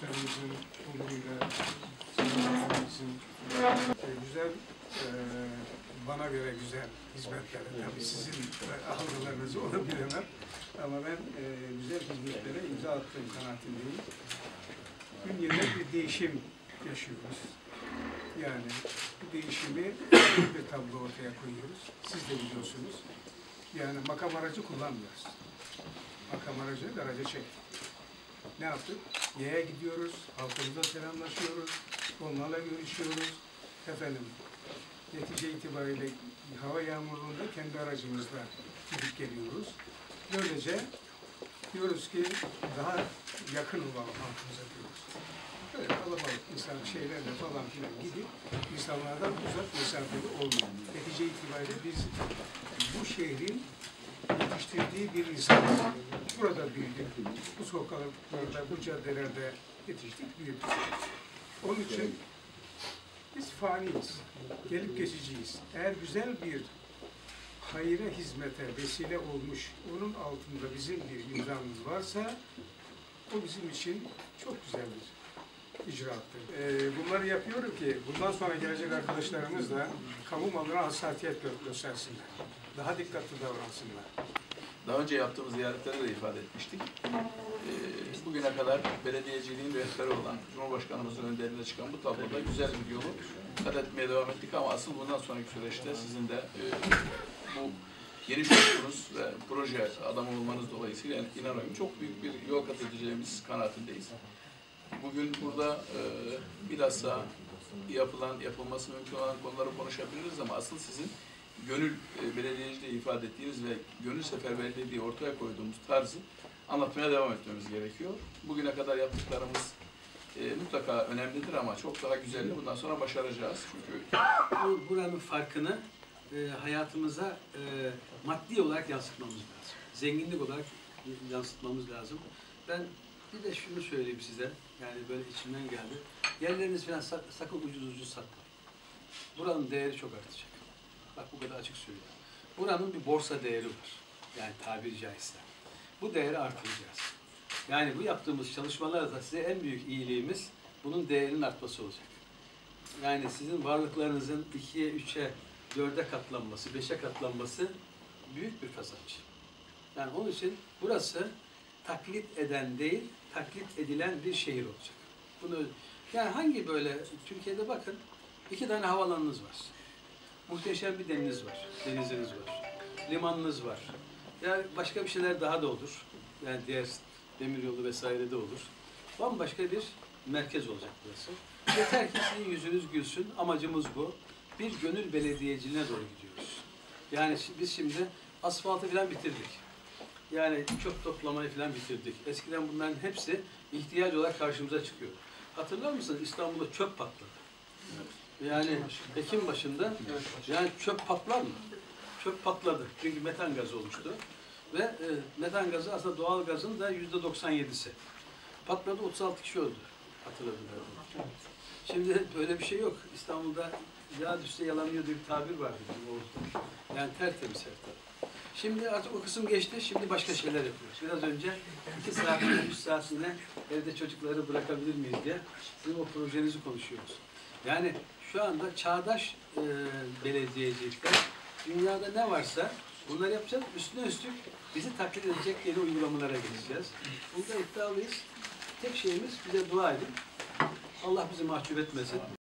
gençlerimizin, umuyla, gençlerimizin güzel, bana göre güzel hizmetlere, tabii sizin algılarınızı onu bilemem ama ben güzel hizmetlere imza attığım kanaatindeyim. Dünyada bir değişim yaşıyoruz. Yani bu değişimi bir tablo ortaya koyuyoruz. Siz de biliyorsunuz. Yani makam aracı kullanmıyoruz. Makam aracı garaja çektik. Ne yaptık? Y'ye gidiyoruz, halkımızla selamlaşıyoruz, onlarla görüşüyoruz. Efendim, netice itibariyle hava yağmurluğunda kendi aracımızla gidip geliyoruz. Böylece diyoruz ki daha yakın olalım halkımıza diyoruz. Böyle kalabalık insan şeylerle falan filan gidip insanlardan uzak mesafeli olmuyor. Netice itibariyle biz bu şehrin yetiştirdiği bir insan. Burada büyüdük. Bu sokaklarda, bu caddelerde yetiştik, büyüdük. Onun için biz faniyiz. Gelip geçeceğiz. Eğer güzel bir hayra hizmete vesile olmuş, onun altında bizim bir imzamız varsa o bizim için çok güzel bir icraattır. Bunları yapıyorum ki bundan sonra gelecek arkadaşlarımız da kamu malına hassasiyet göstersinler. Daha dikkatli davransınlar. Daha önce yaptığımız ziyaretlerde de ifade etmiştik. Bugüne kadar belediyeciliğin rehberi olan Cumhurbaşkanımızın önderine çıkan bu tabloda güzel bir yolu kat etmeye devam ettik ama asıl bundan sonraki süreçte sizin de bu yeni şuurunuz ve proje adamı olmanız dolayısıyla inanıyorum çok büyük bir yol kat edeceğimiz kanaatindeyiz. Bugün burada bilhassa yapılması mümkün olan konuları konuşabiliriz ama asıl sizin gönül belediyeciliği ifade ettiğiniz ve gönül seferberliği diye ortaya koyduğumuz tarzı anlatmaya devam etmemiz gerekiyor. Bugüne kadar yaptıklarımız mutlaka önemlidir ama çok daha güzeldi. Bundan sonra başaracağız. Çünkü buranın farkını hayatımıza maddi olarak yansıtmamız lazım. Zenginlik olarak yansıtmamız lazım. Ben bir de şunu söyleyeyim size. Yani böyle içimden geldi. Yerleriniz falan sakın ucuz satmayın. Buranın değeri çok artacak. Bak bu kadar açık söylüyorum. Buranın bir borsa değeri var. Yani tabiri caizse. Bu değeri artıracağız. Yani bu yaptığımız çalışmalarda size en büyük iyiliğimiz bunun değerinin artması olacak. Yani sizin varlıklarınızın 2'ye, 3'e, 4'e katlanması, 5'e katlanması büyük bir kazanç. Yani onun için burası taklit eden değil, taklit edilen bir şehir olacak. Bunu yani hangi böyle Türkiye'de bakın 2 tane havalanınız var. Muhteşem bir deniziniz var, limanınız var. Yani başka bir şeyler daha da olur. Yani diğer demiryolu vesaire de olur. Bambaşka bir merkez olacak burası. Yeter ki sizin yüzünüz gülsün. Amacımız bu. Bir gönül belediyeciliğine doğru gidiyoruz. Yani biz şimdi asfaltı falan bitirdik. Yani çöp toplamayı falan bitirdik. Eskiden bunların hepsi ihtiyaç olarak karşımıza çıkıyor. Hatırlar mısınız? İstanbul'da çöp patladı. Yani Ekim başında yani çöp patlar mı? Çöp patladı. Çünkü metan gazı oluştu. Ve metan gazı aslında doğal gazın da %97'si. Patladı 36 kişi öldü. Hatırladım ben. Şimdi böyle bir şey yok. İstanbul'da yağ düşse yalanıyor diye bir tabir vardı. Yani tertemiz her taraf. Şimdi artık o kısım geçti. Şimdi başka şeyler yapıyoruz. Biraz önce 2 saatine, 3 saatine evde çocukları bırakabilir miyiz diye sizin o projenizi konuşuyoruz. Yani şu anda çağdaş belediyecilikler dünyada ne varsa bunları yapacağız. Üstüne üstlük bizi taklit edecek yeni uygulamalara geçeceğiz. Bunda iddialıyız. Tek şeyimiz bize dua edin. Allah bizi mahcup etmesin.